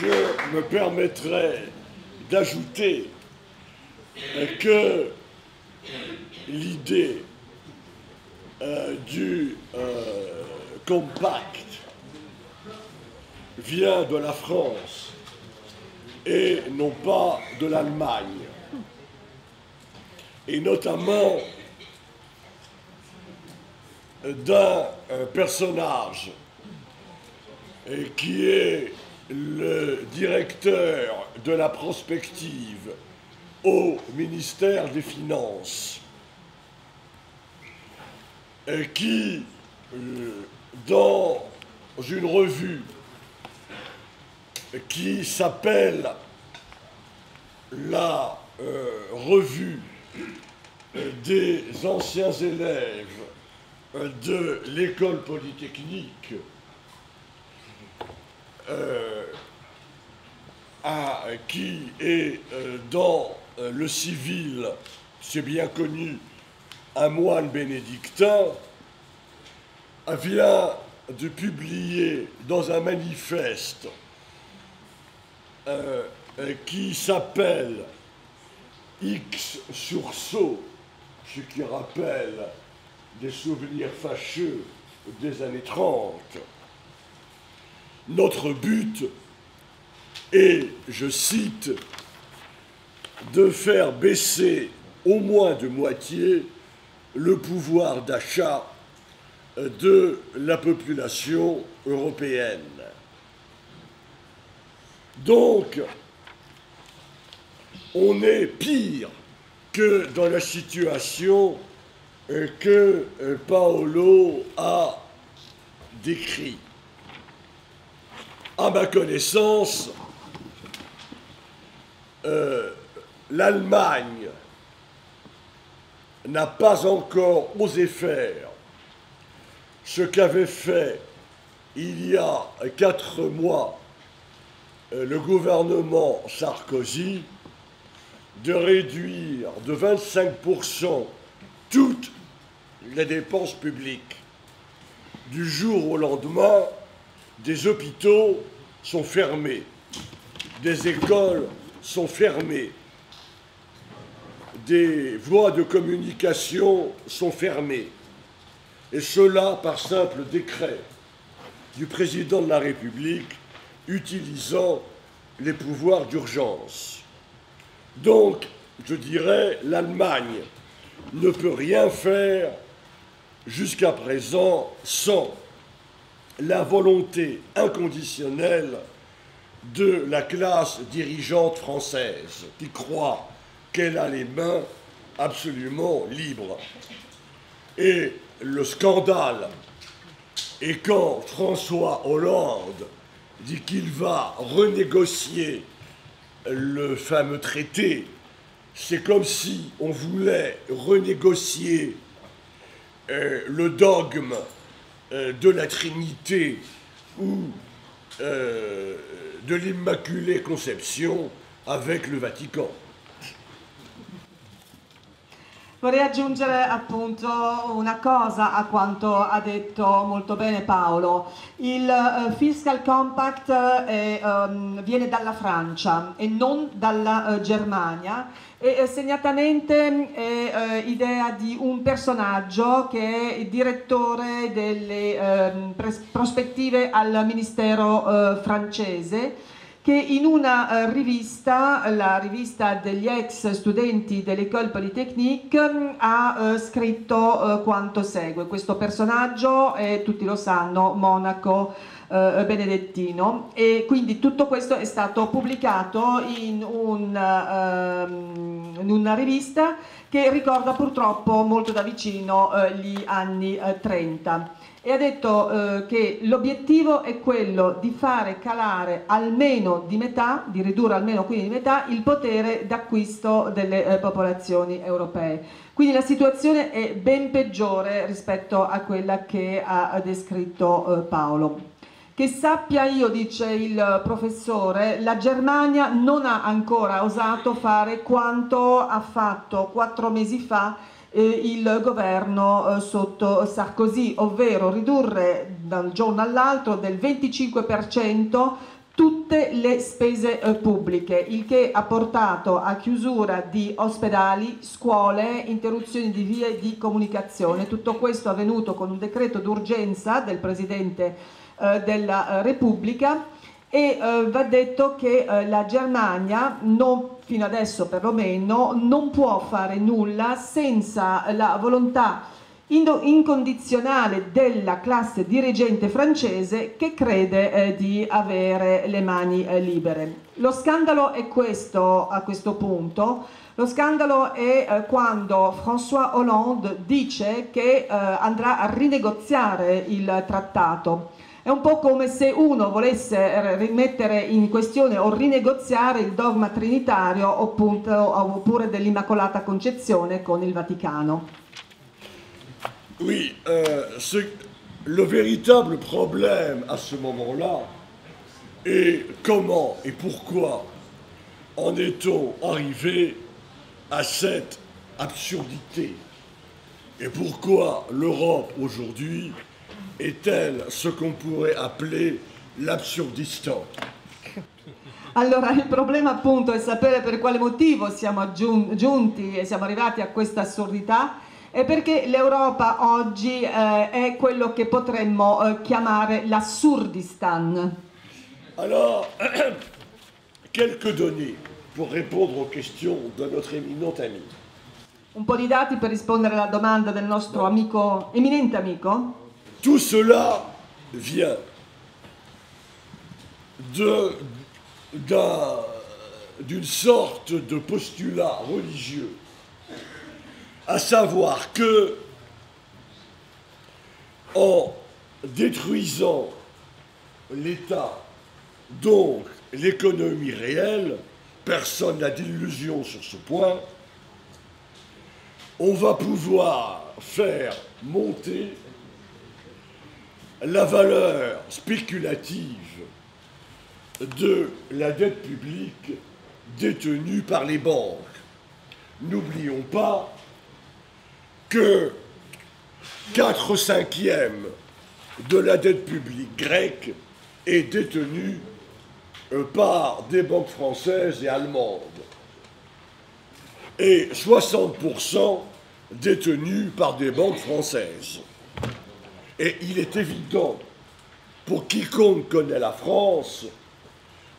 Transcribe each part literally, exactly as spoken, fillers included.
je me permettrai d'ajouter que l'idée euh, du euh, compact vient de la France et non pas de l'Allemagne, et notamment d'un personnage qui est le directeur de la prospective au ministère des Finances, qui, dans une revue qui s'appelle la euh, revue des anciens élèves de l'école polytechnique, euh, à, qui est euh, dans euh, le civil, c'est bien connu, un moine bénédictin, vient de publier dans un manifeste Euh, qui s'appelle X sursaut, ce qui rappelle des souvenirs fâcheux des années trente. Notre but est, je cite, de faire baisser au moins de moitié le pouvoir d'achat de la population européenne. Donc, on est pire que dans la situation que Paolo a décrite. À ma connaissance, euh, l'Allemagne n'a pas encore osé faire ce qu'avait fait il y a quatre mois le gouvernement Sarkozy, de réduire de vingt-cinq pour cent toutes les dépenses publiques. Du jour au lendemain, des hôpitaux sont fermés, des écoles sont fermées, des voies de communication sont fermées, et cela par simple décret du président de la République utilisant les pouvoirs d'urgence. Donc, je dirais, l'Allemagne ne peut rien faire jusqu'à présent sans la volonté inconditionnelle de la classe dirigeante française, qui croit qu'elle a les mains absolument libres. Et le scandale est quand François Hollande dit qu'il va renégocier le fameux traité. C'est comme si on voulait renégocier euh, le dogme euh, de la Trinité ou euh, de l'Immaculée Conception avec le Vatican. Vorrei aggiungere appunto una cosa a quanto ha detto molto bene Paolo. Il uh, Fiscal Compact è, um, viene dalla Francia e non dalla uh, Germania, e segnatamente è uh, idea di un personaggio che è il direttore delle uh, prospettive al Ministero uh, francese, che in una uh, rivista, la rivista degli ex studenti dell'École Polytechnique, ha uh, scritto uh, quanto segue. Questo personaggio è, tutti lo sanno, monaco uh, benedettino, e quindi tutto questo è stato pubblicato in, un, uh, in una rivista che ricorda purtroppo molto da vicino uh, gli anni uh, trenta. E ha detto eh, che l'obiettivo è quello di fare calare almeno di metà, di ridurre almeno quindi di metà, il potere d'acquisto delle eh, popolazioni europee. Quindi la situazione è ben peggiore rispetto a quella che ha descritto eh, Paolo. Che sappia io, dice il professore, la Germania non ha ancora osato fare quanto ha fatto quattro mesi fa eh, il governo eh, sotto Sarkozy, ovvero ridurre dal giorno all'altro del venticinque per cento tutte le spese eh, pubbliche, il che ha portato a chiusura di ospedali, scuole, interruzioni di vie di comunicazione. Tutto questo è avvenuto con un decreto d'urgenza del Presidente eh, della eh, Repubblica e eh, va detto che eh, la Germania, non, fino adesso perlomeno, non può fare nulla senza la volontà incondizionale della classe dirigente francese, che crede eh, di avere le mani eh, libere. Lo scandalo è questo a questo punto, lo scandalo è eh, quando François Hollande dice che eh, andrà a rinegoziare il trattato. È un po' come se uno volesse rimettere in questione o rinegoziare il dogma trinitario oppure dell'Immacolata Concezione con il Vaticano. Oui, euh, ce, le véritable problème à ce moment-là est comment et pourquoi en est-on arrivé à cette absurdité et pourquoi l'Europe aujourd'hui est-elle ce qu'on pourrait appeler l'absurdistan? Allora, il problema appunto è sapere per quale motivo siamo giunti e siamo arrivati a questa assurdità. È perché l'Europa oggi eh, è quello che potremmo eh, chiamare l'assurdistan. Alors, quelques données pour répondre aux questions de notre éminent ami. Un po' di dati per rispondere alla domanda del nostro amico, eminente amico. Tout cela vient d'une sorte de postulat religieux, à savoir que, en détruisant l'État, donc l'économie réelle, personne n'a d'illusion sur ce point, on va pouvoir faire monter la valeur spéculative de la dette publique détenue par les banques. N'oublions pas que quatre cinquièmes de la dette publique grecque est détenue par des banques françaises et allemandes et soixante pour cent détenue par des banques françaises. Et il est évident pour quiconque connaît la France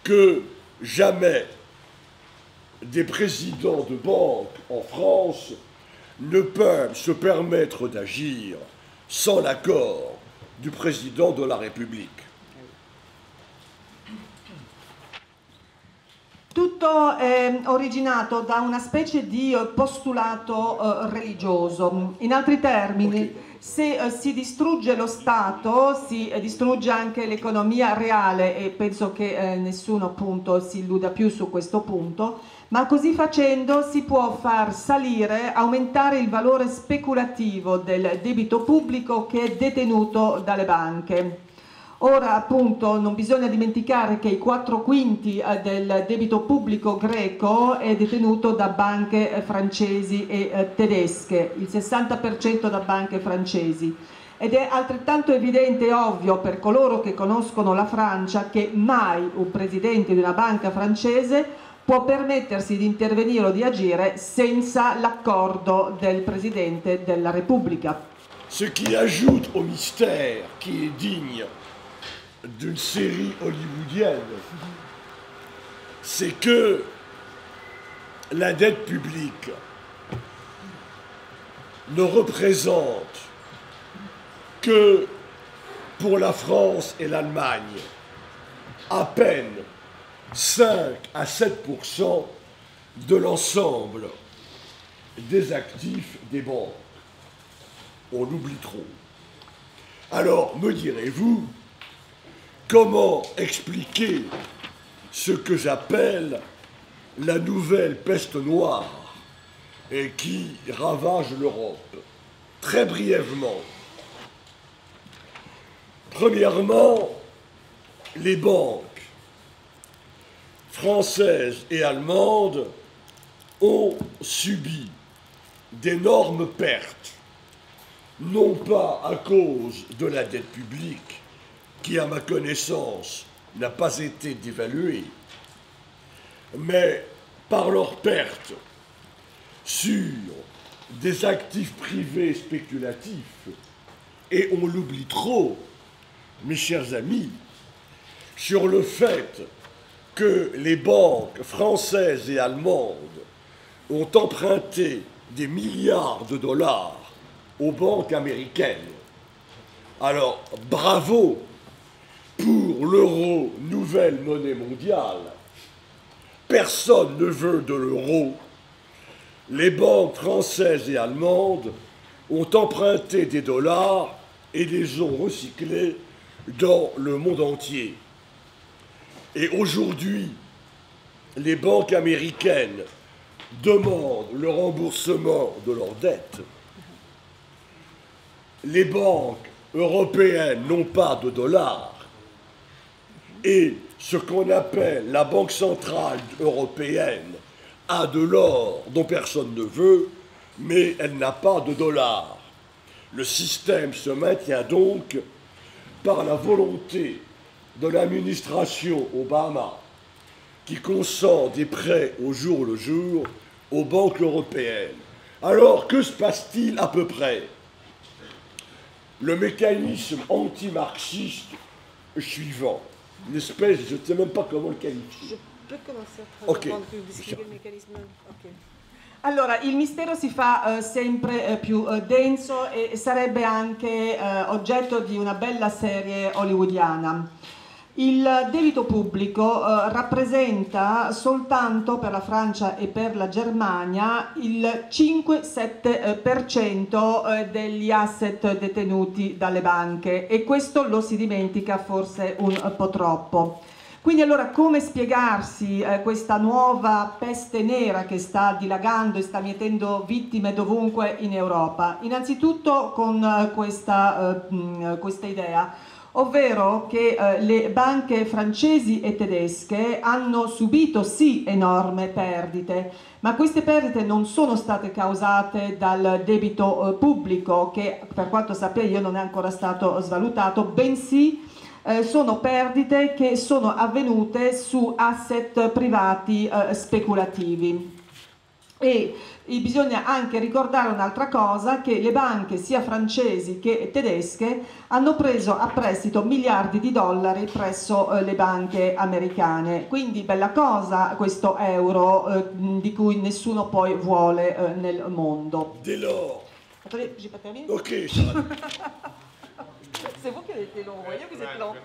que jamais des présidents de banques en France ne peuvent se permettre d'agir sans l'accord du président de la République. Tutto è originato da una specie di postulato eh, religioso. In altri termini, okay, se eh, si distrugge lo Stato, si eh, distrugge anche l'economia reale, e penso che eh, nessuno appunto si illuda più su questo punto, ma così facendo si può far salire, aumentare il valore speculativo del debito pubblico che è detenuto dalle banche. Ora appunto non bisogna dimenticare che i quattro quinti del debito pubblico greco è detenuto da banche francesi e tedesche, il sessanta per cento da banche francesi, ed è altrettanto evidente e ovvio per coloro che conoscono la Francia che mai un presidente di una banca francese può permettersi di intervenire o di agire senza l'accordo del Presidente della Repubblica. Ce qui ajoute au mystère qui est digne d'une série hollywoodienne, c'est que la dette publique ne représente que pour la France et l'Allemagne à peine cinq à sept pour cent de l'ensemble des actifs des banques. On l'oublie trop. Alors, me direz-vous, comment expliquer ce que j'appelle la nouvelle peste noire et qui ravage l'Europe? Très brièvement. Premièrement, les banques françaises et allemandes ont subi d'énormes pertes, non pas à cause de la dette publique, qui à ma connaissance Il n'a pas été dévalué, mais par leur perte sur des actifs privés spéculatifs, et on l'oublie trop, mes chers amis, sur le fait que les banques françaises et allemandes ont emprunté des milliards de dollars aux banques américaines. Alors, bravo pour l'euro, nouvelle monnaie mondiale. Personne ne veut de l'euro. Les banques françaises et allemandes ont emprunté des dollars et les ont recyclés dans le monde entier. Et aujourd'hui, les banques américaines demandent le remboursement de leurs dettes. Les banques européennes n'ont pas de dollars. Et ce qu'on appelle la Banque centrale européenne a de l'or dont personne ne veut, mais elle n'a pas de dollars. Le système se maintient donc par la volonté de l'administration Obama, qui consent des prêts au jour le jour aux banques européennes. Alors, que se passe-t-il à peu près? Le mécanisme anti-marxiste suivant, une espèce, je ne sais même pas comment le qualifier. Je peux commencer a okay. descrivere il meccanismo? Okay. Allora, il mistero si fa eh, sempre eh, più eh, denso e sarebbe anche eh, oggetto di una bella serie hollywoodiana. Il debito pubblico eh, rappresenta soltanto per la Francia e per la Germania il cinque sette per cento eh, degli asset detenuti dalle banche, e questo lo si dimentica forse un po' troppo. Quindi allora come spiegarsi eh, questa nuova peste nera che sta dilagando e sta mietendo vittime dovunque in Europa? Innanzitutto con eh, questa, eh, mh, questa idea, ovvero che eh, le banche francesi e tedesche hanno subito sì enorme perdite, ma queste perdite non sono state causate dal debito eh, pubblico, che per quanto sappia io non è ancora stato svalutato, bensì Eh, sono perdite che sono avvenute su asset privati eh, speculativi. E bisogna anche ricordare un'altra cosa, che le banche sia francesi che tedesche hanno preso a prestito miliardi di dollari presso eh, le banche americane. Quindi bella cosa questo euro eh, di cui nessuno poi vuole eh, nel mondo. Delors. Ok, se voi chiedete lo voglio, così te lo...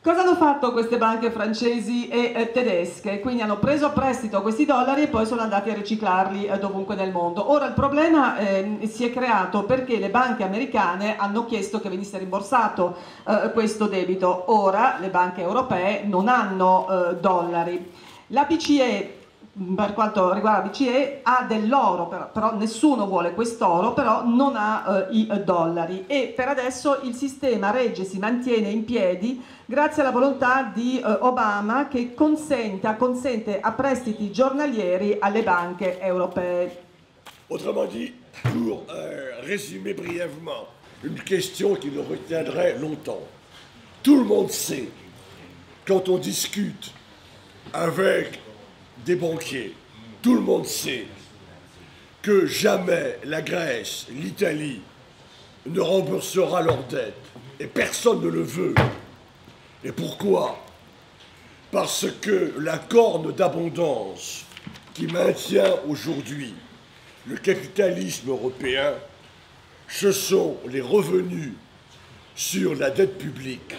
Cosa hanno fatto queste banche francesi e eh, tedesche? Quindi hanno preso a prestito questi dollari e poi sono andati a riciclarli eh, dovunque nel mondo. Ora il problema eh, si è creato perché le banche americane hanno chiesto che venisse rimborsato eh, questo debito. Ora le banche europee non hanno eh, dollari. La B C E, per quanto riguarda la B C E, ha dell'oro, però, però nessuno vuole quest'oro, però non ha eh, i dollari, e per adesso il sistema regge, si mantiene in piedi grazie alla volontà di eh, Obama, che consente, consente a prestiti giornalieri alle banche europee. Autrement dit, pour euh, résumer brièvement, une question qui nous retiendrait longtemps. Tout le monde sait, quand on discute avec des banquiers, tout le monde sait que jamais la Grèce, l'Italie ne remboursera leurs dettes, et personne ne le veut. Et pourquoi? Parce que la corne d'abondance qui maintient aujourd'hui le capitalisme européen, ce sont les revenus sur la dette publique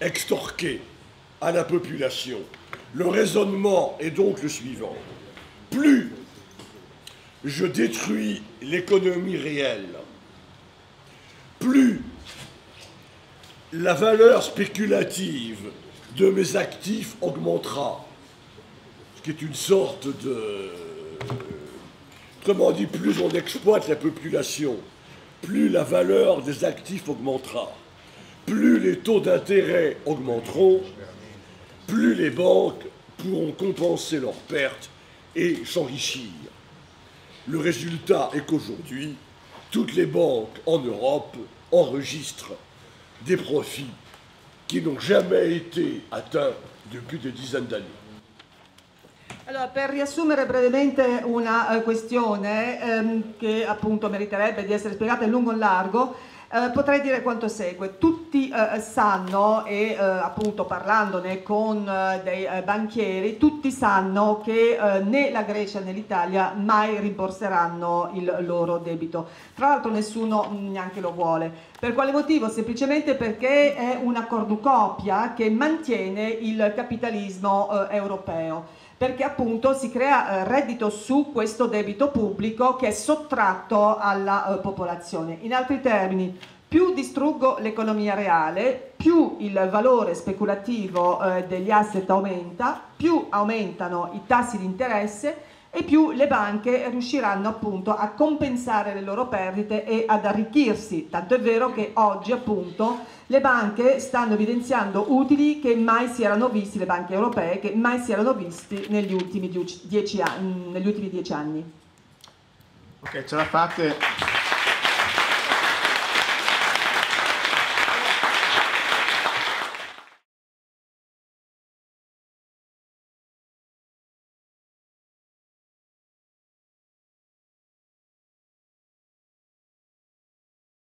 extorqués à la population. Le raisonnement est donc le suivant. Plus je détruis l'économie réelle, plus la valeur spéculative de mes actifs augmentera, ce qui est une sorte de... Autrement dit, plus on exploite la population, plus la valeur des actifs augmentera, plus les taux d'intérêt augmenteront, plus les banques pourront compenser leurs pertes et s'enrichir. Le résultat est qu'aujourd'hui, toutes les banques en Europe enregistre des profits qui n'ont jamais été atteints depuis des dizaines d'années. Allora, per riassumere brevemente una eh, questione ehm, che appunto meriterebbe di essere spiegata in lungo e in largo, eh, potrei dire quanto segue. Tutti eh, sanno, e eh, appunto parlandone con eh, dei eh, banchieri, tutti sanno che eh, né la Grecia né l'Italia mai rimborseranno il loro debito. Tra l'altro nessuno neanche lo vuole. Per quale motivo? Semplicemente perché è una cornucopia che mantiene il capitalismo eh, europeo. Perché appunto si crea eh, reddito su questo debito pubblico che è sottratto alla eh, popolazione. In altri termini, più distruggo l'economia reale, più il valore speculativo eh, degli asset aumenta, più aumentano i tassi di interesse e più le banche riusciranno appunto a compensare le loro perdite e ad arricchirsi. Tanto è vero che oggi appunto le banche stanno evidenziando utili che mai si erano visti, le banche europee, che mai si erano visti negli ultimi dieci anni. Ok, ce la fate.